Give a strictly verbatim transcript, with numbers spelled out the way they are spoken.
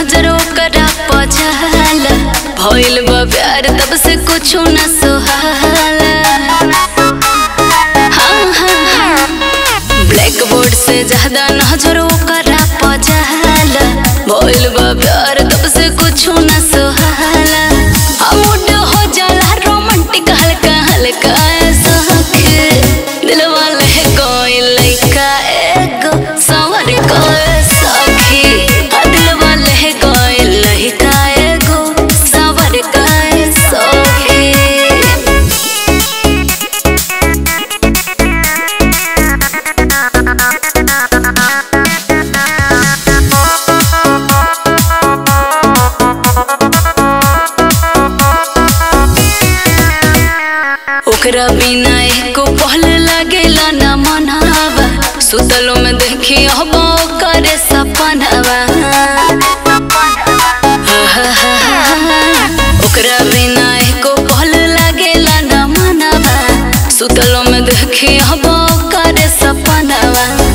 नजरों करा पछाल भइल बा प्यार तब से कुछो न सुहाल। हाँ हाँ हाँ ब्लैक बोर्ड से ज्यादा नजरों करा पछाल भइल बा प्यार तब से कुछो न सुहाल। आ मूड हो जाला रोमांटिक हल्का हल्का शौक दिल वाले कोई लइका एगो सवर को ओकरा बिना एको पहल लागेला न मनावा सुतलो में देखी हबो करे सपनावा। ओकरा बिना एको पहल लागेला न मनावा सुतलो में देखी हबो करे सपनावा।